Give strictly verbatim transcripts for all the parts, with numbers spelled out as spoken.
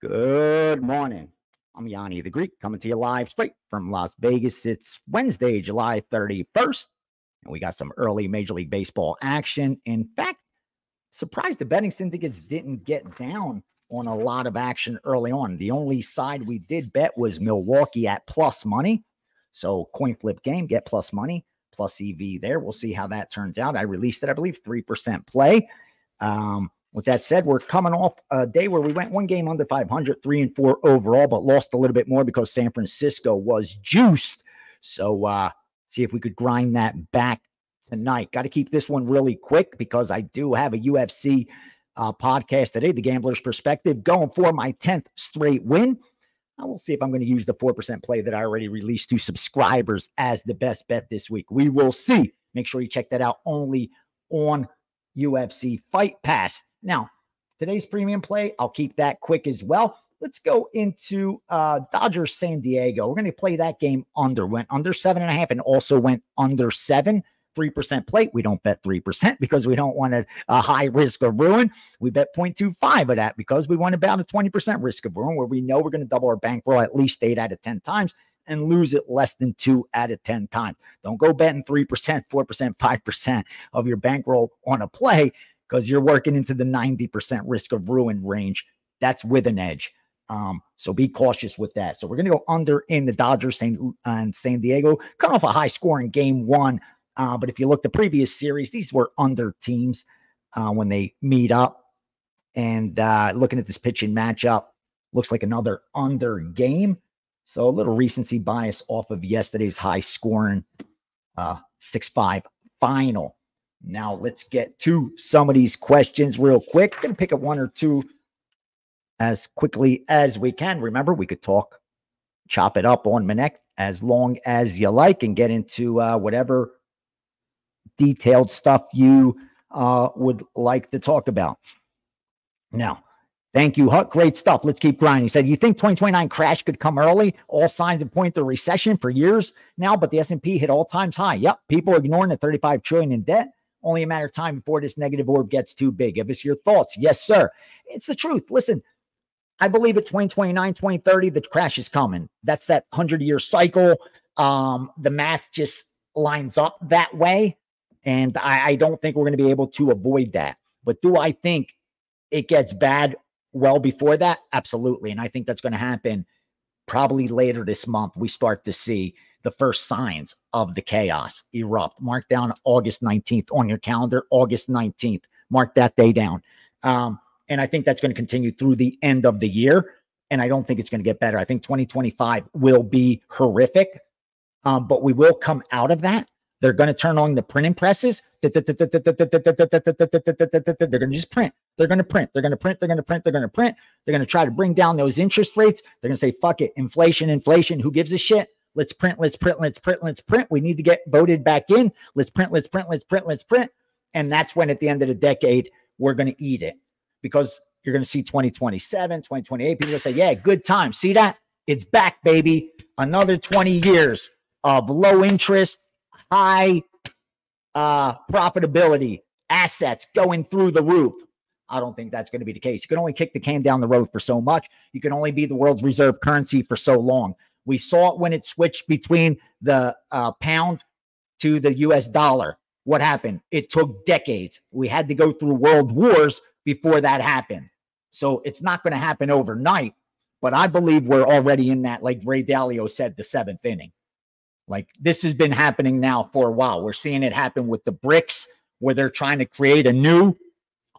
Good morning. I'm Yanni the Greek, coming to you live straight from Las Vegas. It's Wednesday, July thirty-first, and we got some early Major League Baseball action. In fact, surprised the betting syndicates didn't get down on a lot of action early on. The only side we did bet was Milwaukee at plus money. So coin flip game, get plus money, plus E V there. We'll see how that turns out. I released it, I believe, three percent play. Um, With that said, we're coming off a day where we went one game under five hundred, three and four overall, but lost a little bit more because San Francisco was juiced. So uh, see if we could grind that back tonight. Got to keep this one really quick because I do have a U F C uh, podcast today, The Gambler's Perspective, going for my tenth straight win. I will see if I'm going to use the four percent play that I already released to subscribers as the best bet this week. We will see. Make sure you check that out only on U F C Fight Pass. Now, today's premium play, I'll keep that quick as well. Let's go into uh, Dodgers, San Diego. We're going to play that game under. Went under seven and a half and also went under seven. three percent play. We don't bet three percent because we don't want a, a high risk of ruin. We bet zero point two five of that because we want about a twenty percent risk of ruin where we know we're going to double our bankroll at least eight out of ten times and lose it less than two out of ten times. Don't go betting three percent, four percent, five percent of your bankroll on a play, because you're working into the ninety percent risk of ruin range. That's with an edge. Um, so be cautious with that. So we're going to go under in the Dodgers and San Diego. Come off a high score in game one. Uh, but if you look the previous series, these were under teams uh, when they meet up. And uh, looking at this pitching matchup, looks like another under game. So a little recency bias off of yesterday's high scoring uh, six five final. Now let's get to some of these questions real quick. Gonna pick up one or two as quickly as we can. Remember, we could talk, chop it up on Minek as long as you like, and get into uh, whatever detailed stuff you uh, would like to talk about. Now, thank you, Huck. Great stuff. Let's keep grinding. He said, you think twenty twenty-nine crash could come early? All signs point to recession for years now, but the S and P hit all times high. Yep, people are ignoring the thirty-five trillion dollars in debt. Only a matter of time before this negative orb gets too big. Give us your thoughts. Yes, sir. It's the truth. Listen, I believe at twenty twenty-nine, twenty thirty, the crash is coming. That's that hundred-year cycle. Um, the math just lines up that way, and I, I don't think we're going to be able to avoid that. But do I think it gets bad well before that? Absolutely. And I think that's going to happen probably later this month. We start to see the first signs of the chaos erupt. Mark down August nineteenth on your calendar, August nineteenth. Mark that day down. Um, and I think that's going to continue through the end of the year. And I don't think it's going to get better. I think twenty twenty-five will be horrific, um, but we will come out of that. They're going to turn on the printing presses. They're going to just print. They're going to print. They're going to print. They're going to print. They're going to print. They're going to try to bring down those interest rates. They're going to say, fuck it, inflation, inflation. Who gives a shit? Let's print, let's print, let's print, let's print. We need to get voted back in. Let's print, let's print, let's print, let's print. And that's when at the end of the decade, we're going to eat it, because you're going to see twenty twenty-seven, twenty twenty-eight. People will say, yeah, good time. See that? It's back, baby. Another twenty years of low interest, high uh, profitability, assets going through the roof. I don't think that's going to be the case. You can only kick the can down the road for so much. You can only be the world's reserve currency for so long. We saw it when it switched between the uh, pound to the U S dollar. What happened? It took decades. We had to go through world wars before that happened. So it's not going to happen overnight, but I believe we're already in that, like Ray Dalio said, the seventh inning. Like, this has been happening now for a while. We're seeing it happen with the BRICS, where they're trying to create a new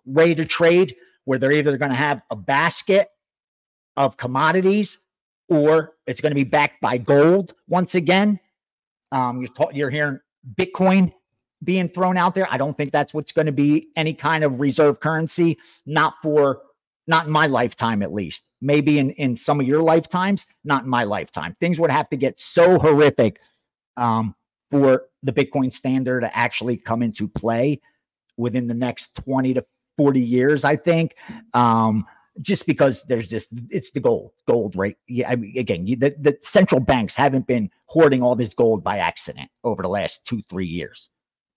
way to trade, where they're either going to have a basket of commodities, or it's going to be backed by gold once again. Um, you're, you're hearing Bitcoin being thrown out there. I don't think that's what's going to be any kind of reserve currency, not for, not in my lifetime at least. Maybe in, in some of your lifetimes, not in my lifetime. Things would have to get so horrific um, for the Bitcoin standard to actually come into play within the next twenty to forty years, I think. Um, Just because there's just, it's the gold, gold, right? Yeah, I mean, again, you, the, the central banks haven't been hoarding all this gold by accident over the last two, three years.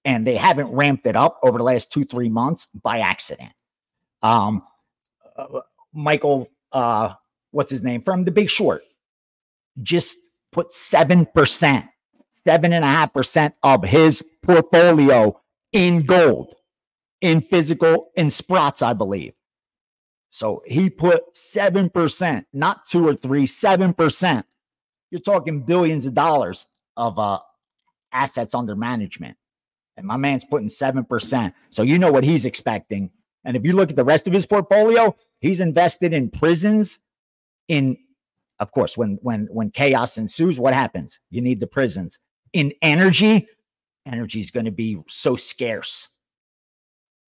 And they haven't ramped it up over the last two, three months by accident. Um, uh, Michael uh, what's his name, from The Big Short, just put seven percent, seven and a half percent of his portfolio in gold, in physical, in Sprotts, I believe. So he put seven percent, not two or three, seven percent. You're talking billions of dollars of uh, assets under management. And my man's putting seven percent. So you know what he's expecting. And if you look at the rest of his portfolio, he's invested in prisons. In, of course, when, when, when chaos ensues, what happens? You need the prisons. In energy, energy is going to be so scarce.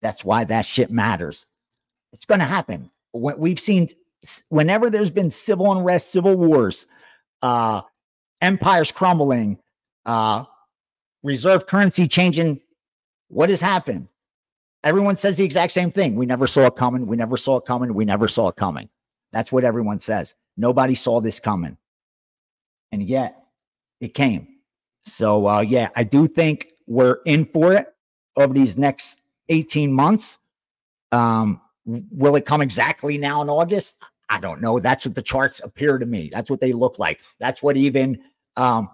That's why that shit matters. It's going to happen. We've seen, whenever there's been civil unrest, civil wars, uh, empires crumbling, uh, reserve currency changing, what has happened? Everyone says the exact same thing. We never saw it coming. We never saw it coming. We never saw it coming. That's what everyone says. Nobody saw this coming. And yet it came. So, uh, yeah, I do think we're in for it over these next eighteen months. Um, Will it come exactly now in August? I don't know. That's what the charts appear to me. That's what they look like. That's what even, um,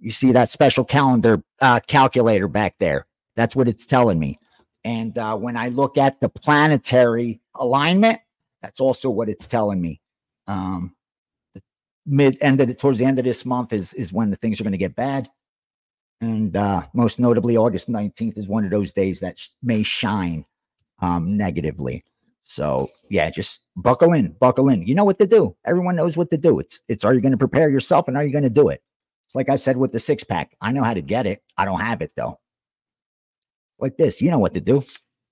you see that special calendar uh, calculator back there. That's what it's telling me. And uh, when I look at the planetary alignment, that's also what it's telling me. Um, the mid end of the, towards the end of this month is, is when the things are going to get bad. And uh, most notably, August nineteenth is one of those days that sh may shine um negatively. So yeah, just buckle in, buckle in. You know what to do. Everyone knows what to do. It's it's are you going to prepare yourself, and are you going to do it? It's like I said with the six pack. I know how to get it. I don't have it though. Like this, you know what to do.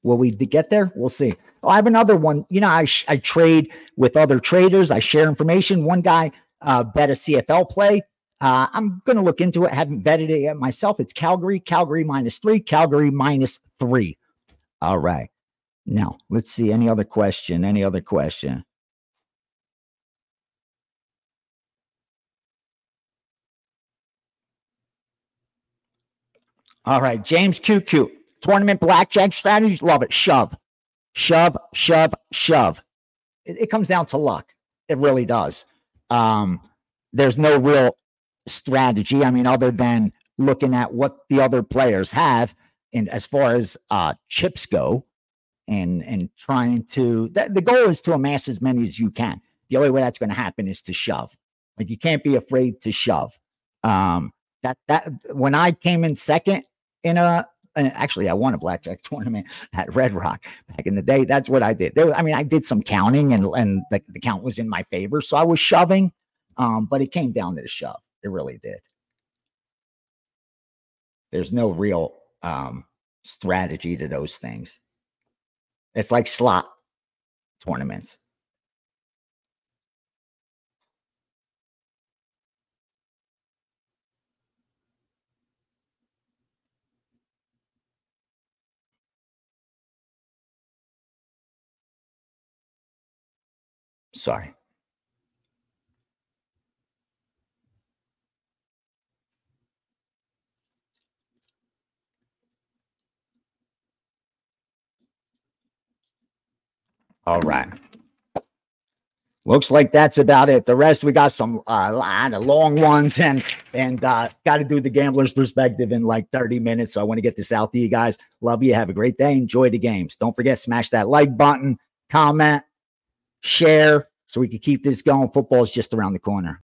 Will we get there? We'll see. Oh, I have another one. You know, I I trade with other traders. I share information. One guy uh bet a C F L play. Uh, I'm going to look into it. Haven't vetted it yet myself. It's Calgary, Calgary minus three, Calgary minus three. All right. Now, let's see. Any other question? Any other question? All right. James Q Q. Tournament blackjack strategies. Love it. Shove. Shove, shove, shove. It, it comes down to luck. It really does. Um, there's no real strategy. I mean, other than looking at what the other players have and as far as uh, chips go. And, and trying to, that, the goal is to amass as many as you can. The only way that's going to happen is to shove. Like, you can't be afraid to shove. Um, that, that, when I came in second in a, actually I won a blackjack tournament at Red Rock back in the day. That's what I did. There was, I mean, I did some counting and, and the, the count was in my favor. So I was shoving, um, but it came down to the shove. It really did. There's no real, um, strategy to those things. It's like slot tournaments. Sorry. All right. Looks like that's about it. The rest, we got some uh, lot of long ones and and uh, got to do the gambler's perspective in like thirty minutes. So I want to get this out to you guys. Love you. Have a great day. Enjoy the games. Don't forget, smash that like button, comment, share so we can keep this going. Football is just around the corner.